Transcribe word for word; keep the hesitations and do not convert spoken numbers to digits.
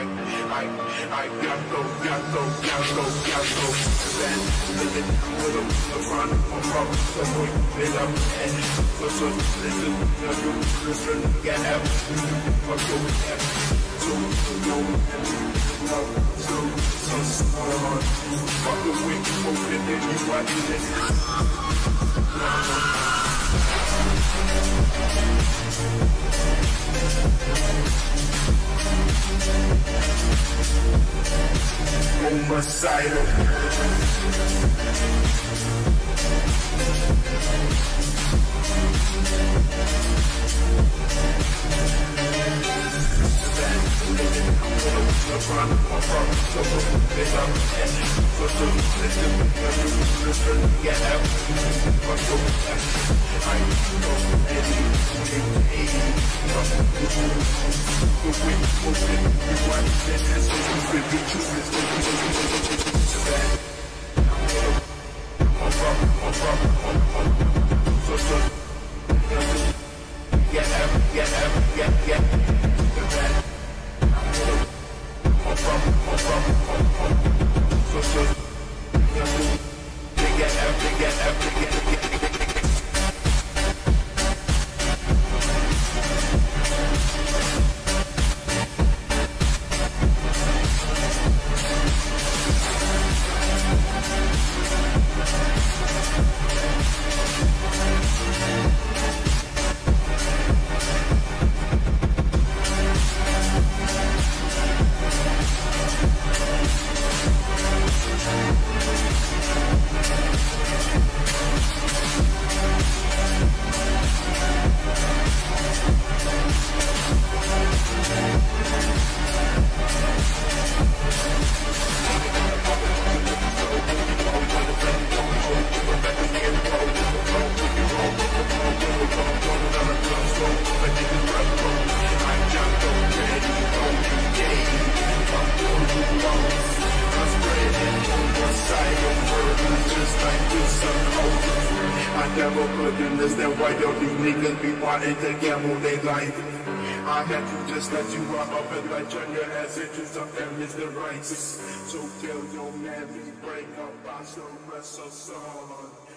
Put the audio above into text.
I, I, I got so, got so, got so, got so bad. Living with them, the front of them, the point they love. And listen, listen, listen, listen, get out. Fuck your ass. So, no, no, so, so, so, fuck the way you open it, then you watching it. Homicidal. Never could understand why all these niggas be wanting to gamble their life. I had to just let you rock up and let turn your ass into something Mister Rice. So tell your man we break up, I still wrestle so hard.